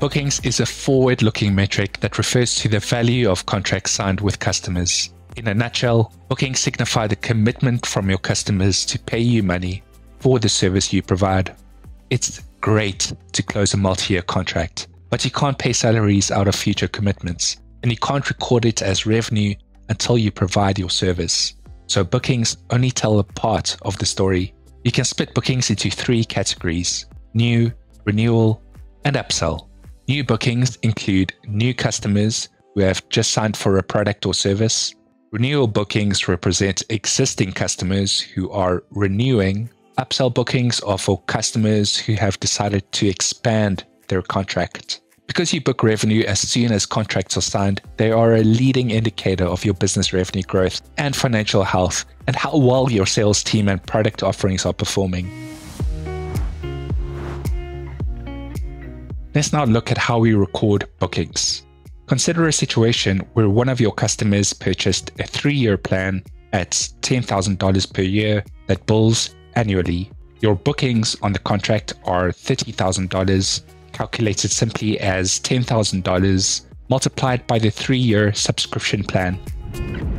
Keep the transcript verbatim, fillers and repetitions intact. Bookings is a forward-looking metric that refers to the value of contracts signed with customers. In a nutshell, bookings signify the commitment from your customers to pay you money for the service you provide. It's great to close a multi-year contract, but you can't pay salaries out of future commitments, and you can't record it as revenue until you provide your service. So bookings only tell a part of the story. You can split bookings into three categories: new, renewal, and upsell. New bookings include new customers who have just signed for a product or service. Renewal bookings represent existing customers who are renewing. Upsell bookings are for customers who have decided to expand their contract. Because you book revenue as soon as contracts are signed, they are a leading indicator of your business revenue growth and financial health and how well your sales team and product offerings are performing. Let's now look at how we record bookings. Consider a situation where one of your customers purchased a three-year plan at ten thousand dollars per year that bills annually. Your bookings on the contract are thirty thousand dollars, calculated simply as ten thousand dollars multiplied by the three-year subscription plan.